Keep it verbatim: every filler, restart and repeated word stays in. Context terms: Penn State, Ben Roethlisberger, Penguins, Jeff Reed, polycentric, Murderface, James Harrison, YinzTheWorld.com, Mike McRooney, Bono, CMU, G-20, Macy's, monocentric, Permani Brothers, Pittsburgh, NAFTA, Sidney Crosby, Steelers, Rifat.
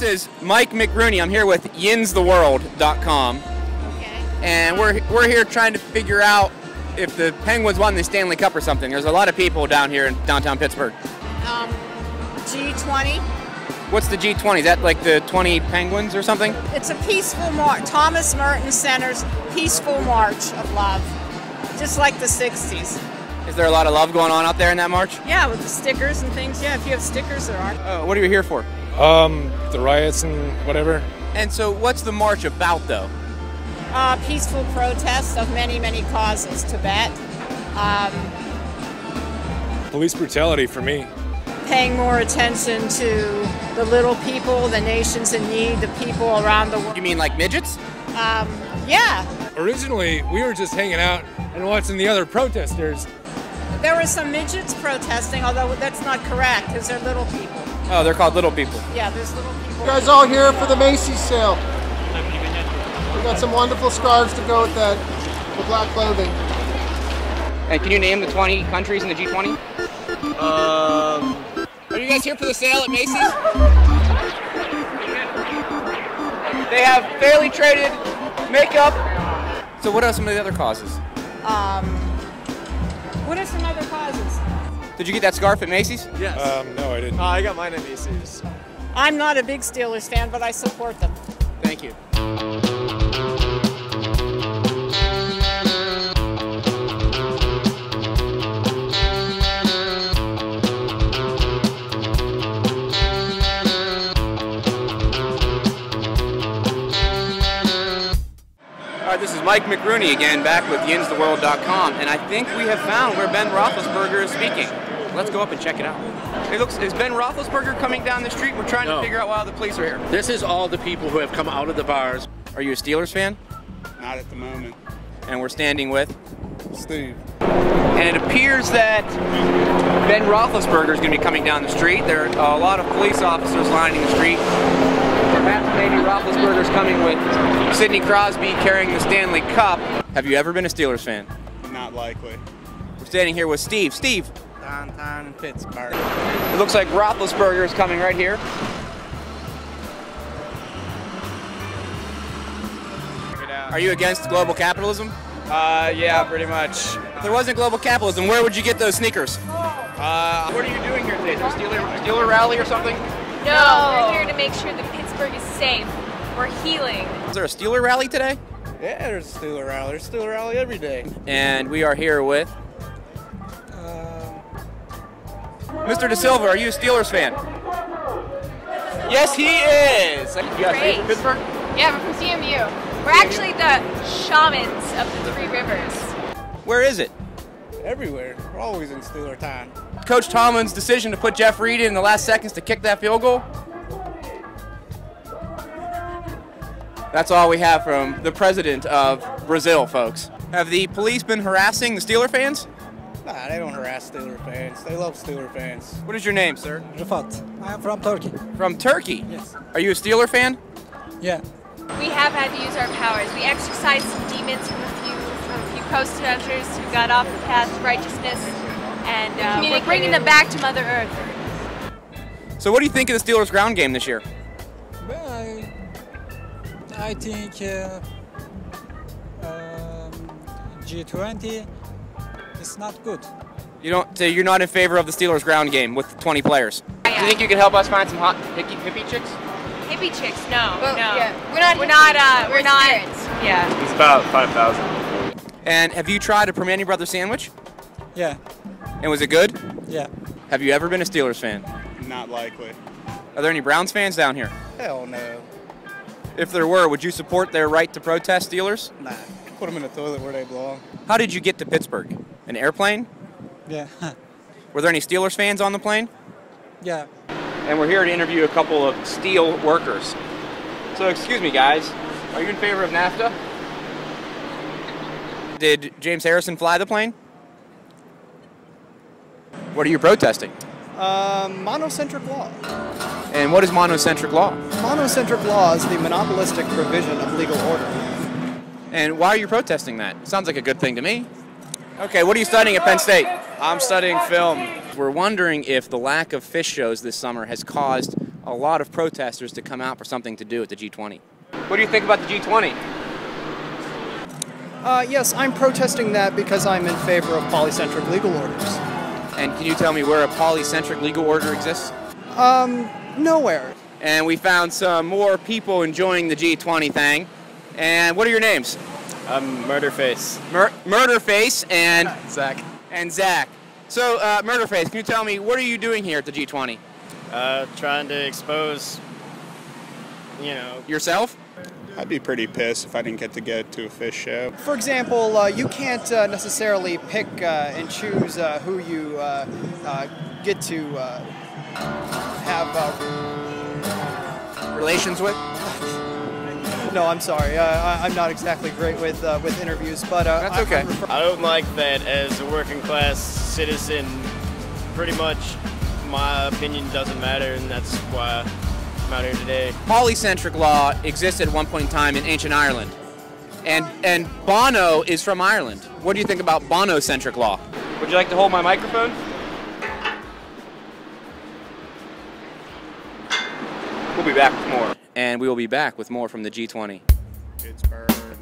This is Mike McRooney. I'm here with Yinz the World dot com. Okay. And we're, we're here trying to figure out if the Penguins won the Stanley Cup or something. There's a lot of people down here in downtown Pittsburgh. Um, G twenty. What's the G twenty? Is that like the twenty Penguins or something? It's a peaceful march. Thomas Merton Center's peaceful march of love. Just like the sixties. Is there a lot of love going on out there in that march? Yeah, with the stickers and things. Yeah, if you have stickers, there are. Uh, what are you here for? Um, the riots and whatever. And so what's the march about, though? Uh, peaceful protests of many, many causes. Tibet. Um, Police brutality for me. Paying more attention to the little people, the nations in need, the people around the world. You mean like midgets? Um, yeah. Originally, we were just hanging out and watching the other protesters. There were some midgets protesting, although that's not correct, because they're little people. Oh, they're called little people. Yeah, there's little people. You guys all here for the Macy's sale. We got some wonderful scarves to go with that, the black clothing. And can you name the twenty countries in the G twenty? Um, Are you guys here for the sale at Macy's? They have fairly traded makeup. So what are some of the other causes? Um, what are some other causes? Did you get that scarf at Macy's? Yes. Um, no, I didn't. Uh, I got mine at Macy's. I'm not a big Steelers fan, but I support them. Thank you. All right, this is Mike McRooney again, back with Yinz the World dot com, and I think we have found where Ben Roethlisberger is speaking. Let's go up and check it out. It looks, is Ben Roethlisberger coming down the street? We're trying no. to figure out why the police are here. This is all the people who have come out of the bars. Are you a Steelers fan? Not at the moment. And we're standing with? Steve. And it appears that Ben Roethlisberger is going to be coming down the street. There are a lot of police officers lining the street. Perhaps maybe Roethlisberger's coming with Sidney Crosby carrying the Stanley Cup. Have you ever been a Steelers fan? Not likely. We're standing here with Steve. Steve! Downtown in Pittsburgh. It looks like Roethlisberger is coming right here. Are you against global capitalism? Uh, yeah, pretty much. If there wasn't global capitalism, where would you get those sneakers? Uh, what are you doing here today? Is there a Steeler, Steeler rally or something? No, no, we're here to make sure that Pittsburgh is safe. We're healing. Is there a Steeler rally today? Yeah, there's a Steeler rally. There's a Steeler rally every day. And we are here with... Uh... Mister De Silva, are you a Steelers fan? Yes, he is! You guys are from Pittsburgh? Yeah, we're from C M U. We're actually the shamans of the Three Rivers. Where is it? Everywhere. We're always in Steeler time. Coach Tomlin's decision to put Jeff Reed in the last seconds to kick that field goal? That's all we have from the president of Brazil, folks. Have the police been harassing the Steeler fans? Nah, they don't harass Steeler fans. They love Steeler fans. What is your name, sir? Rifat. I am from Turkey. From Turkey? Yes. Are you a Steeler fan? Yeah. We have had to use our powers. We exercised some demons from a few, from a few coast hunters who got off the path of righteousness, and uh, we're bringing them back to Mother Earth. So what do you think of the Steelers' ground game this year? Well, I... I think uh, uh, G twenty is not good. You don't. So you're not in favor of the Steelers' ground game with twenty players. Do you think you can help us find some hot hippie, hippie chicks? Hippie chicks? No, well, no. Yeah. We're not. We're not. Uh, we're, we're not. Spirits. Yeah. It's about five thousand. And have you tried a Permani Brothers sandwich? Yeah. And was it good? Yeah. Have you ever been a Steelers fan? Not likely. Are there any Browns fans down here? Hell no. If there were, would you support their right to protest Steelers? Nah, put them in the toilet where they belong. How did you get to Pittsburgh? An airplane? Yeah. Were there any Steelers fans on the plane? Yeah. And we're here to interview a couple of steel workers. So excuse me, guys, are you in favor of NAFTA? Did James Harrison fly the plane? What are you protesting? Uh, monocentric law. And what is monocentric law? Monocentric law is the monopolistic provision of legal order. And why are you protesting that? Sounds like a good thing to me. Okay, what are you studying at Penn State? I'm studying film. We're wondering if the lack of fish shows this summer has caused a lot of protesters to come out for something to do at the G twenty. What do you think about the G twenty? Uh, yes, I'm protesting that because I'm in favor of polycentric legal orders. And can you tell me where a polycentric legal order exists? Um, nowhere. And we found some more people enjoying the G twenty thing. And what are your names? I'm Murderface. Mur Murderface and... Zach. And Zach. So, uh, Murderface, can you tell me, what are you doing here at the G twenty? Uh, trying to expose, you know... Yourself? I'd be pretty pissed if I didn't get to go to a fish show. For example, uh, you can't uh, necessarily pick uh, and choose uh, who you uh, uh, get to uh, have uh, relations with. No, I'm sorry. Uh, I'm not exactly great with uh, with interviews, but uh, that's okay. I, I don't like that as a working class citizen. Pretty much, my opinion doesn't matter, and that's why. Out here today. Polycentric law existed at one point in time in ancient Ireland, and and Bono is from Ireland. What do you think about Bono-centric law? Would you like to hold my microphone? We'll be back with more. And we will be back with more from the G twenty. It's burned.